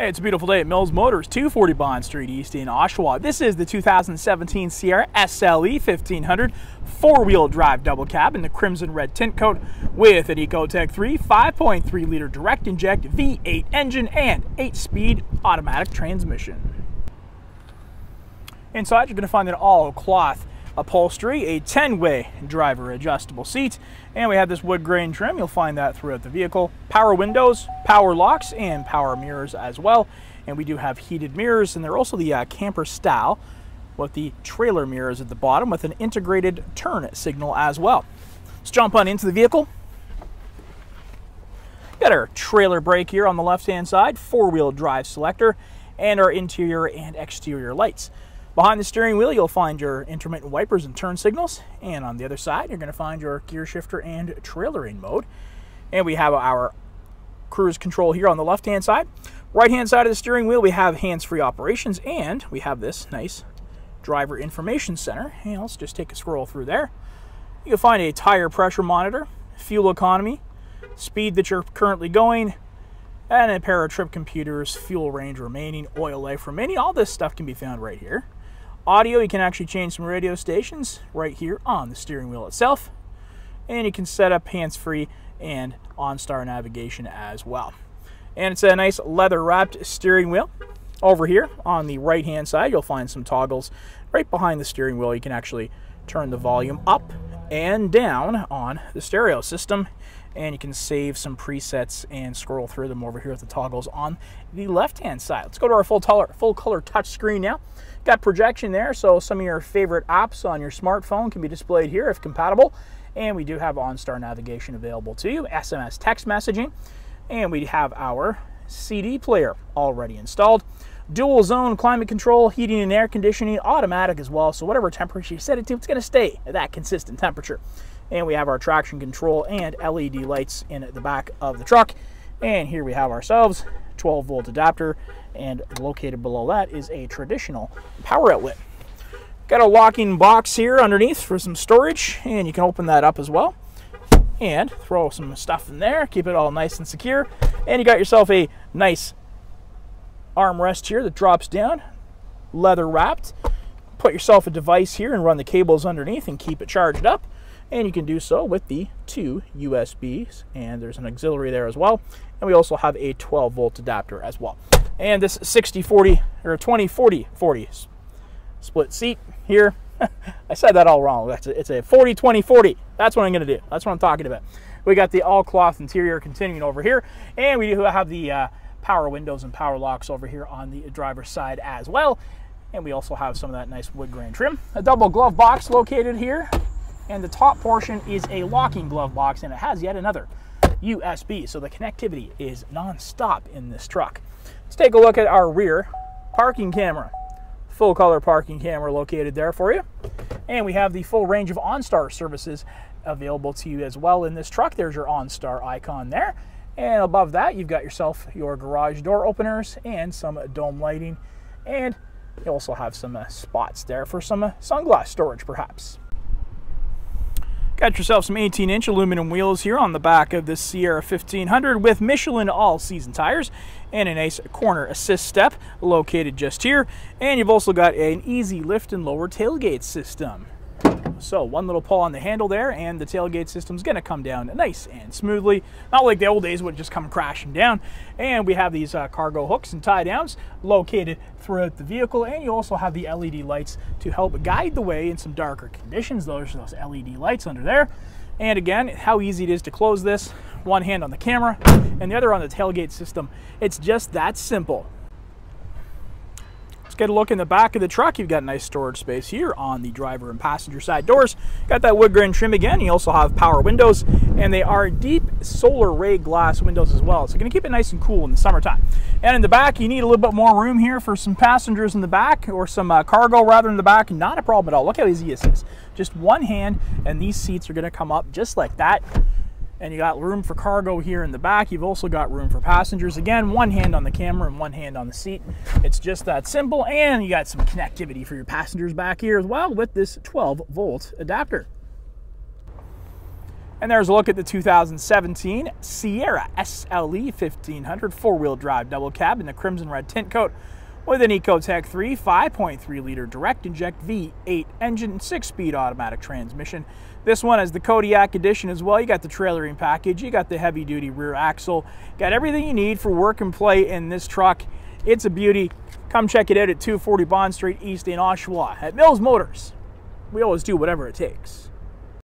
Hey, it's a beautiful day at Mills Motors, 240 Bond Street East in Oshawa. This is the 2017 Sierra SLE 1500 four-wheel drive double cab in the Crimson Red Tintcoat with an Ecotec3 5.3-liter direct inject V8 engine and 8-speed automatic transmission. Inside, you're going to find an all-cloth upholstery, a 10-way driver adjustable seat, and we have this wood grain trim. You'll find that throughout the vehicle. Power windows, power locks, and power mirrors as well. And we do have heated mirrors, and they're also the camper style with the trailer mirrors at the bottom with an integrated turn signal as well. Let's jump on into the vehicle. Got our trailer brake here on the left-hand side, four-wheel drive selector, and our interior and exterior lights. Behind the steering wheel, you'll find your intermittent wipers and turn signals. And on the other side, you're going to find your gear shifter and trailering mode. And we have our cruise control here on the left-hand side. Right-hand side of the steering wheel, we have hands-free operations. And we have this nice driver information center. And let's just take a scroll through there. You'll find a tire pressure monitor, fuel economy, speed that you're currently going, and a pair of trip computers, fuel range remaining, oil life remaining. All this stuff can be found right here. Audio, you can actually change some radio stations right here on the steering wheel itself. And you can set up hands-free and OnStar navigation as well. And it's a nice leather-wrapped steering wheel. Over here on the right-hand side, you'll find some toggles right behind the steering wheel. You can actually turn the volume up and down on the stereo system. And you can save some presets and scroll through them over here with the toggles on the left-hand side. Let's go to our full color touchscreen now. Got projection there, so some of your favorite apps on your smartphone can be displayed here if compatible. And we do have OnStar navigation available to you, SMS text messaging. And we have our CD player already installed. Dual zone climate control, heating and air conditioning, automatic as well. So whatever temperature you set it to, it's going to stay at that consistent temperature. And we have our traction control and LED lights in the back of the truck. And here we have ourselves 12-volt adapter, and located below that is a traditional power outlet. Got a locking box here underneath for some storage, and you can open that up as well and throw some stuff in there, keep it all nice and secure. And you got yourself a nice armrest here that drops down, leather wrapped. Put yourself a device here and run the cables underneath and keep it charged up. And you can do so with the two USBs, and there's an auxiliary there as well. And we also have a 12-volt adapter as well. And this 60-40 or 20-40-40 split seat here. I said that all wrong. It's a 40-20-40. That's what I'm going to do. That's what I'm talking about. We got the all-cloth interior continuing over here, and we do have the power windows and power locks over here on the driver's side as well. And we also have some of that nice wood grain trim. A double glove box located here. And the top portion is a locking glove box, and it has yet another USB, so the connectivity is non-stop in this truck. Let's take a look at our rear parking camera. Full color parking camera located there for you. And we have the full range of OnStar services available to you as well in this truck. There's your OnStar icon there. And above that, you've got yourself your garage door openers and some dome lighting. And you also have some spots there for some sunglass storage perhaps. Got yourself some 18-inch aluminum wheels here on the back of this Sierra 1500 with Michelin all-season tires and a nice corner assist step located just here. And you've also got an easy lift and lower tailgate system. So one little pull on the handle there and the tailgate system's going to come down nice and smoothly. Not like the old days would just come crashing down. And we have these cargo hooks and tie downs located throughout the vehicle. And you also have the LED lights to help guide the way in some darker conditions. Those are those LED lights under there. And again, how easy it is to close this. One hand on the camera and the other on the tailgate system. It's just that simple. Let's get a look in the back of the truck. You've got nice storage space here on the driver and passenger side doors. Got that wood grain trim again. You also have power windows, and they are deep solar ray glass windows as well. So you're going to keep it nice and cool in the summertime. And in the back, you need a little bit more room here for some passengers in the back, or some cargo rather in the back. Not a problem at all. Look how easy this is. Just one hand, and these seats are going to come up just like that. And you got room for cargo here in the back. You've also got room for passengers. Again, one hand on the camera and one hand on the seat. It's just that simple. And you got some connectivity for your passengers back here as well with this 12-volt adapter. And there's a look at the 2017 Sierra SLE 1500 four-wheel drive double cab in the Crimson Red Tintcoat with an Ecotec3 5.3-liter direct inject V8 engine, 6-speed automatic transmission. This one has the Kodiak edition as well. You got the trailering package, you got the heavy-duty rear axle, you got everything you need for work and play in this truck. It's a beauty. Come check it out at 240 Bond Street East in Oshawa at Mills Motors. We always do whatever it takes.